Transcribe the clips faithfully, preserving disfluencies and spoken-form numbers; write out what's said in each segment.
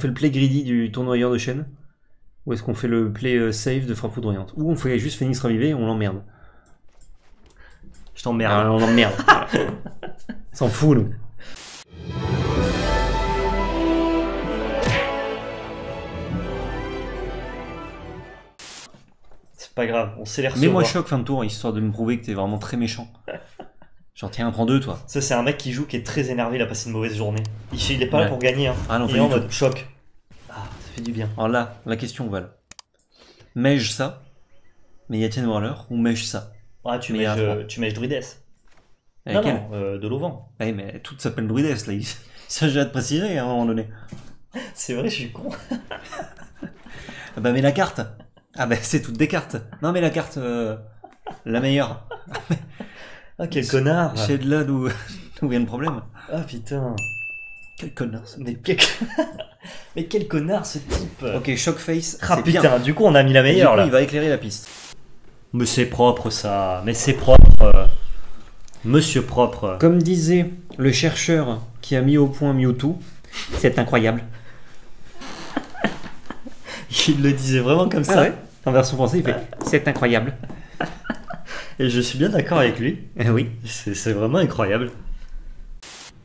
On fait le play greedy du tournoyeur de chaîne, ou est-ce qu'on fait le play safe de frappe foudroyante, ou on fait juste Phoenix ravivé et on l'emmerde. Je t'emmerde. Ah, on l'emmerde. S'en fout, nous. C'est pas grave, on s'élère. Mets-moi choc fin de tour, histoire de me prouver que t'es vraiment très méchant. Genre tiens, prends deux toi. Ça c'est un mec qui joue qui est très énervé, il a passé une mauvaise journée. Il, il est pas ouais. là pour gagner, hein. Ah, non, il est en mode tout. Choc. Ah, ça fait du bien. Alors là, la question Val. Mège ça, mais Yatien Waller, ou mège ça? Ah, tu mèges euh, Druides. Avec non, non euh, de l'auvent. Ouais, mais tout s'appelle Druides là, il... ça j'ai hâte de préciser à un moment donné. C'est vrai, je suis con. Bah mais la carte. Ah bah c'est toutes des cartes. Non mais la carte, euh, la meilleure. Ah quel connard! C'est de là d'où vient le problème. Ah putain! Quel connard ce type. Mais, mais quel connard ce type! Ok, Shock Face. Ah putain, bien. Du coup on a mis la meilleure du coup, là. Il va éclairer la piste. Mais c'est propre ça, mais c'est propre. Euh... Monsieur propre. Comme disait le chercheur qui a mis au point Mewtwo, c'est incroyable. Il le disait vraiment comme ah, ça. Ouais. En version française, il fait c'est incroyable. Et je suis bien d'accord avec lui. Eh oui. C'est vraiment incroyable.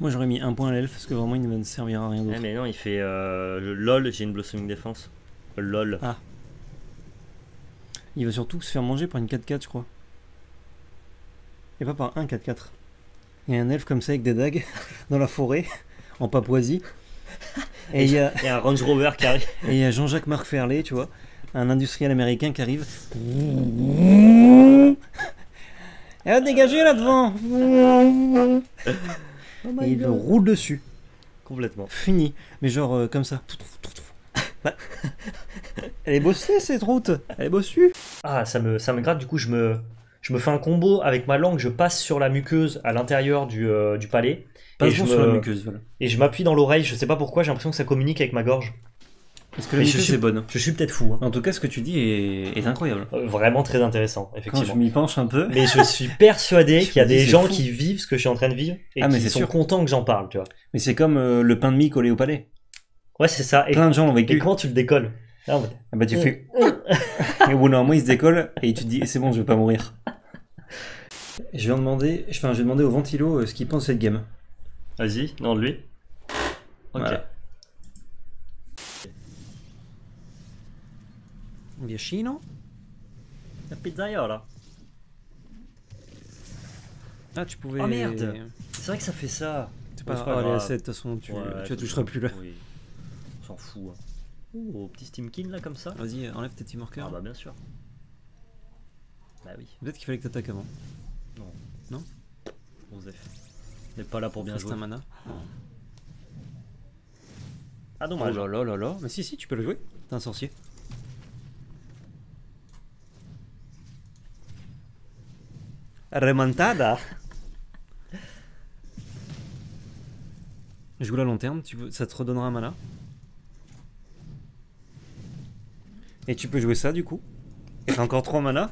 Moi j'aurais mis un point à l'elfe parce que vraiment il ne me servira à rien d'autre. Eh mais non, il fait euh, le LOL, j'ai une blossoming défense. LOL. Ah. Il va surtout se faire manger par une quatre quatre, je crois. Et pas par un quatre quatre. Il y a un elfe comme ça avec des dagues dans la forêt, en Papouasie. Et il y, a... y a un Range Rover qui arrive. Et il y a Jean-Jacques Marc Ferlet, tu vois. Un industriel américain qui arrive. Elle va dégager là-devant. Oh et il God. Roule dessus. Complètement. Fini. Mais genre euh, comme ça. Elle est bossée cette route. Elle est bossue. Ah, ça me, ça me gratte. Du coup, je me, je me fais un combo avec ma langue. Je passe sur la muqueuse à l'intérieur du, euh, du palais. Pas bon me... sur la muqueuse. Voilà. Et je m'appuie dans l'oreille. Je sais pas pourquoi. J'ai l'impression que ça communique avec ma gorge. Parce que la muqueuse c'est bonne. Je suis peut-être fou. Hein. En tout cas, ce que tu dis est, est incroyable. Vraiment très intéressant, effectivement. Quand je m'y penche un peu. Mais je suis persuadé qu'il y a des gens fou. qui vivent ce que je suis en train de vivre et ah, qui sont sûr. contents que j'en parle, tu vois. Mais c'est comme euh, le pain de mie collé au palais. Ouais, c'est ça. Et plein de gens l'ont vécu. Et comment tu le décolles ah, ouais. ah bah tu fais. Et au bout d'un moment, il se décolle et tu te dis c'est bon, je vais pas mourir. Je vais demander, enfin, je vais demander au ventilo euh, ce qu'il pense de cette game. Vas-y, demande lui. Ok. Voilà. Vicino la pizzaiola. Ah tu pouvais... Oh merde. C'est vrai que ça fait ça. C'est pas grave. Oh, de toute façon tu, ouais, tu la toucheras plus là. Oui. On s'en fout. Hein. Oh petit Steamkin là comme ça. Vas-y enlève tes team workers. Ah bah bien sûr. Bah oui. Peut-être qu'il fallait que t'attaques avant. Non. Non. On n'est pas là pour bien jouer. C'est un mana. Non. Ah non. Oh là là là. Mais si si tu peux le jouer. T'es un sorcier. Remontada. Joue la lanterne, tu peux, ça te redonnera un mana. Et tu peux jouer ça du coup. Et t'as encore trois mana.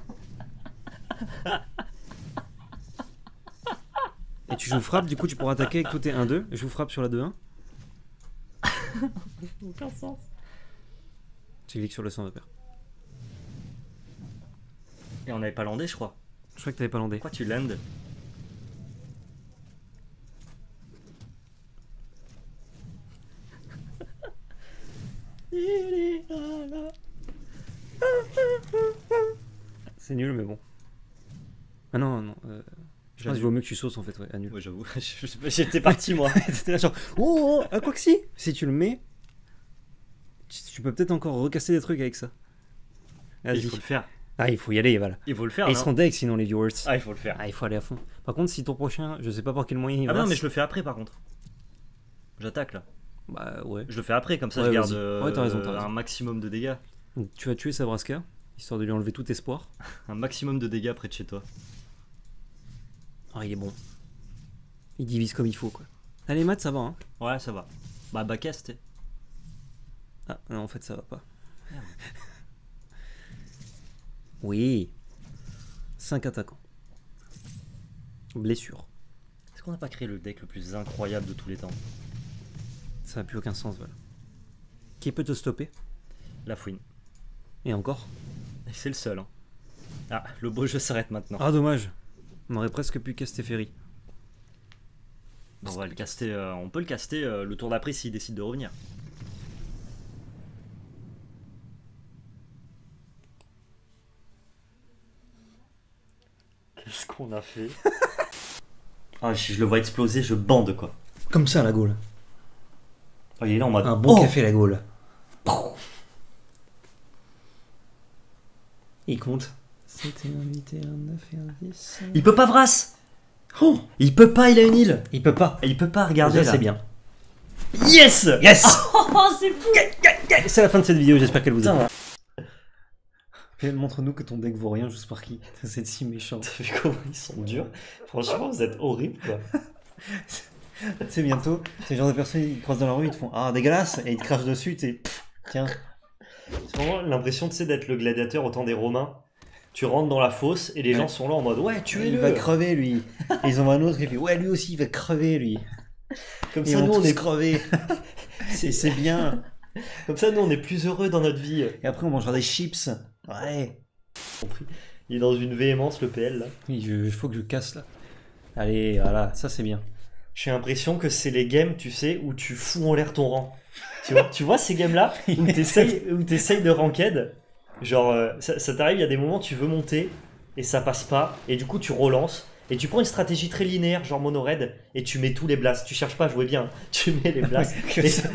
Et tu joues frappe, du coup tu pourras attaquer avec tous tes un deux. Je joue frappe sur la deux un. Aucun sens. Tu cliques sur le sang de père. Et on n'avait pas landé je crois. Je crois que t'avais pas landé. Pourquoi tu landes? C'est nul mais bon. Ah non non euh, je pense qu'il vaut mieux que tu sautes en fait, ouais, à nul. Ouais j'avoue, j'étais parti moi. C'était genre, oh, oh quoi que si. Si tu le mets, tu peux peut-être encore recasser des trucs avec ça. Vas-y. Il faut le faire. Ah, il faut y aller, voilà. Il faut le faire. Ah, ils seront deck sinon les viewers. Ah, il faut le faire. Ah, il faut aller à fond. Par contre, si ton prochain, je sais pas par quel moyen il va. Ah non, mais je le fais après, par contre. J'attaque là. Bah ouais. Je le fais après, comme ça ouais, je garde euh, ouais, t'as raison, t'as raison. Un maximum de dégâts. Donc, tu vas tuer Sabraska, histoire de lui enlever tout espoir. Un maximum de dégâts près de chez toi. Ah, il est bon. Il divise comme il faut, quoi. Allez, les maths, ça va, hein. Ouais, ça va. Bah, backcast, t'es. Ah, non, en fait, ça va pas. Merde. Oui, cinq attaquants. Blessure. Est-ce qu'on n'a pas créé le deck le plus incroyable de tous les temps? Ça n'a plus aucun sens, voilà. Qui peut te stopper? La fouine. Et encore? C'est le seul. Hein. Ah, le beau jeu s'arrête maintenant. Ah, dommage. On aurait presque pu caster Teferi. On va le caster, euh, on peut le caster euh, le tour d'après s'il décide de revenir. Qu'est-ce qu'on a fait? Ah, je, je le vois exploser, je bande quoi. Comme ça la Gaule. Oh, il est là en mode. Un bon oh café la Gaule. Il compte. C'était invité un neuf et un dix. Il peut pas Vras. Oh, il peut pas, il a une île. Il peut pas. Il peut pas, regardez là. C'est bien. Yes. Yes. Oh, c'est fou. C'est la fin de cette vidéo, j'espère qu'elle vous a plu. Montre-nous que ton deck vaut rien juste par qui. Vous êtes si méchants. T'as vu comment ils sont durs. Franchement, vous êtes horribles quoi. Tu sais, bientôt, ces genre de personnes, ils croisent dans la rue, ils te font ah, dégueulasse, et ils te crachent dessus, t'es tiens. C'est vraiment l'impression, tu sais, d'être le gladiateur au temps des Romains. Tu rentres dans la fosse et les ouais. gens sont là en mode ouais, tuez-le. Il va crever lui. Et ils ont un autre qui fait ouais, lui aussi il va crever lui. Comme et ça, on nous on est crevés. C'est bien. Comme ça, nous on est plus heureux dans notre vie. Et après, on mangera des chips. Ouais. Il est dans une véhémence le P L là. Il faut que je casse là. Allez, voilà, ça c'est bien. J'ai l'impression que c'est les games, tu sais, où tu fous en l'air ton rang. Tu vois, tu vois ces games-là où tu essayes de ranked, genre ça, ça t'arrive, il y a des moments où tu veux monter et ça passe pas, et du coup tu relances, et tu prends une stratégie très linéaire, genre mono-red, et tu mets tous les blasts, tu cherches pas à jouer bien, tu mets les blasts, et, ça...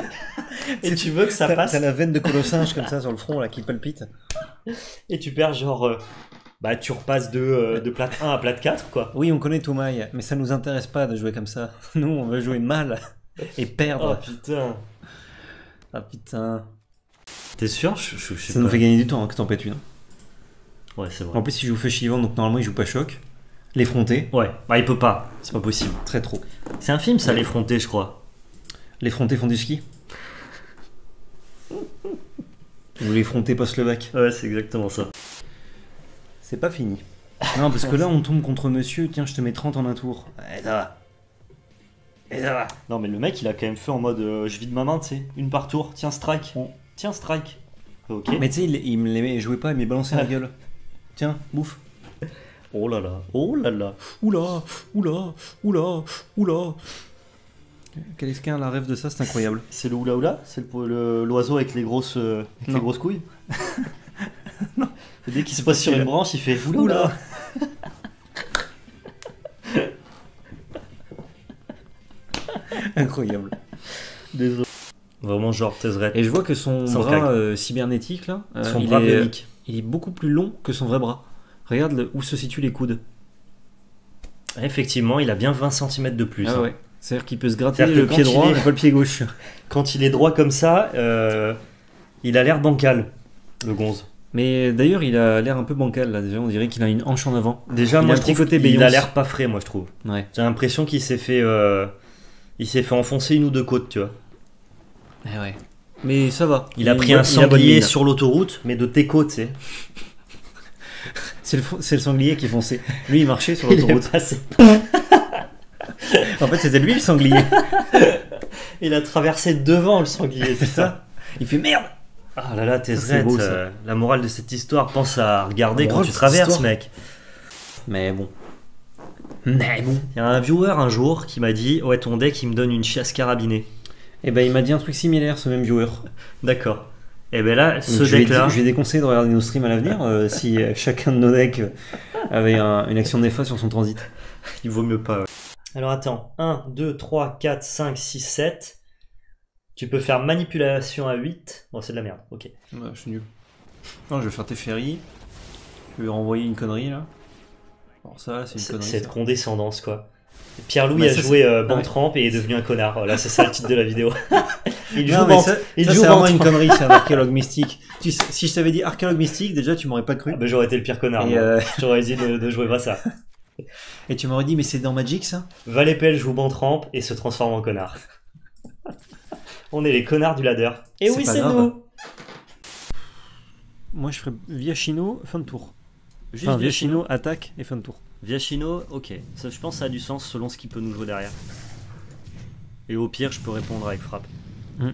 et tu veux que ça passe. T'as la veine de Colossinge comme ça sur le front là qui palpite. Et tu perds genre... Euh... Bah tu repasses de, euh, de plate un à plate quatre quoi. Oui, on connaît Toumaï, mais ça nous intéresse pas de jouer comme ça. Nous on veut jouer mal et perdre. Oh putain. Ah putain. T'es sûr? je, je, je sais Ça pas. Nous fait gagner du temps hein, que t'en pètes une. Ouais c'est vrai. En plus il joue feu chivant donc normalement il joue pas choc. L'effronté. Ouais, bah il peut pas, c'est pas possible. Très trop. C'est un film ça, ouais. L'effronté je crois. L'effronté font du ski. Ou l'effronté post-slovaque. Ouais c'est exactement ça. C'est pas fini. Non, parce que là, on tombe contre monsieur. Tiens, je te mets trente en un tour. Et ça va. Et ça va. Non, mais le mec, il a quand même fait en mode euh, je vide ma main, tu sais. Une par tour. Tiens, strike. On... Tiens, strike. Ok. Mais tu sais, il, il me les jouait pas, il m'est balancé ah. la gueule. Tiens, bouffe. Oh là là. Oh là là. Oula. Oula. Oula. Oula. Quelqu'un a la rêve de ça, c'est incroyable. C'est le oula oula? C'est l'oiseau le, le, avec les grosses, euh, avec les grosses couilles? Non. Dès qu'il se passe sur une branche, il fait oula oula. Incroyable. Désolé. Vraiment genre Tezzeret. Et je vois que son Sans bras euh, cybernétique là, euh, son il, bras est, euh, il est beaucoup plus long que son vrai bras. Regarde le, où se situent les coudes. Effectivement, il a bien vingt centimètres de plus. Ah hein. ouais. C'est-à-dire qu'il peut se gratter le pied droit, mais pas le pied gauche. Quand il est droit comme ça, euh, il a l'air bancal, le gonze. Mais d'ailleurs, il a l'air un peu bancal là. Déjà, on dirait qu'il a une hanche en avant. Déjà, il moi, a je trouve côté il a l'air pas frais, moi, je trouve. Ouais. J'ai l'impression qu'il s'est fait, euh... il s'est fait enfoncer une ou deux côtes, tu vois. Eh ouais. Mais ça va. Il, il a pris un sanglier sur l'autoroute, mais de tes côtes, tu sais. C'est le, le sanglier qui fonçait. Lui, il marchait sur l'autoroute. En fait, c'était lui le sanglier. Il a traversé devant le sanglier, c'est ça. Il fait merde. Ah là là, Tezzeret, euh, la morale de cette histoire, pense à regarder quand tu traverses, mec. Mais bon. Mais bon. Il y a un viewer un jour qui m'a dit ouais, ton deck il me donne une chasse carabinée. Et eh ben il m'a dit un truc similaire, ce même viewer. D'accord. Et eh ben là, ce deck-là. Je vais déconseiller de regarder nos streams à l'avenir euh, si chacun de nos decks avait un, une action néfaste sur son transit. Il vaut mieux pas. Ouais. Alors attends, un, deux, trois, quatre, cinq, six, sept. Tu peux faire manipulation à huit. Bon, c'est de la merde, ok. Ouais, je suis nul. Non, je vais faire Teferi. Je vais renvoyer une connerie là. Alors, ça, c'est une connerie. Cette condescendance, quoi. Pierre-Louis bah, a joué euh, Bantramp et est devenu un connard. Là, c'est ça le titre de la vidéo. Il joue Bantramp. C'est vraiment une connerie, c'est un archéologue mystique. Tu sais, si je t'avais dit archéologue mystique, déjà, tu m'aurais pas cru. Ah, bah, j'aurais été le pire connard. Euh... J'aurais dit de, de jouer pas ça. Et tu m'aurais dit, mais c'est dans Magic ça? Valépel joue Bantramp et se transforme en connard. On est les connards du ladder. Et oui, c'est nous. Moi, je ferais Viachino, fin de tour. Juste enfin, Viachino, attaque et fin de tour. Viachino, ok. Ça, je pense que ça a du sens selon ce qu'il peut nous jouer derrière. Et au pire, je peux répondre avec frappe. Mm.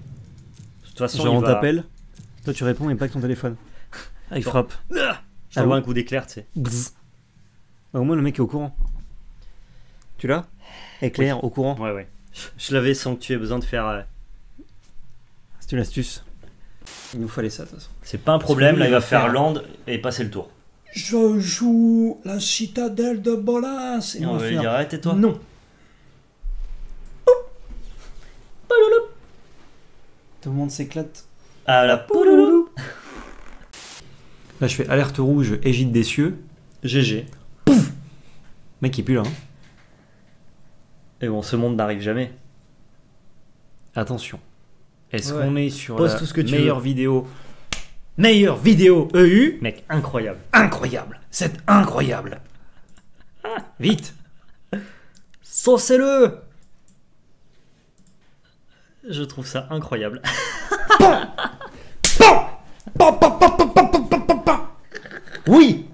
toute façon, genre on va... t'appelle, toi tu réponds mais pas avec ton téléphone. Ah, il genre... frappe. Ah, je t'envoie un coup d'éclair, tu sais. Bah, au moins le mec est au courant. Tu l'as? Éclair, oui. Au courant. Ouais, ouais. Je l'avais sans que tu aies besoin de faire... Euh... C'est une astuce. Il nous fallait ça, de toute façon. C'est pas un problème, là il va faire land et passer le tour. Je joue la citadelle de Bolas. Et on, on va lui dire arrête et toi. Non. Tout le monde s'éclate. Ah la pouloulou. Là je fais alerte rouge, égide des cieux. G G. Pouf. Mec il pue là. Hein. Et bon, ce monde n'arrive jamais. Attention. Est-ce ouais. qu'on est sur Pose la tout ce que tu meilleure veux. vidéo Meilleure vidéo E U. Mec, incroyable. Incroyable. C'est incroyable. Vite. Saucez-le. Je trouve ça incroyable. Oui.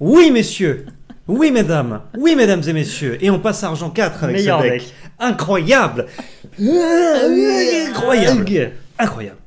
Oui, messieurs. Oui, mesdames. Oui, mesdames et messieurs. Et on passe à argent quatre avec ce deck. Incroyable. Incroyable. Incroyable.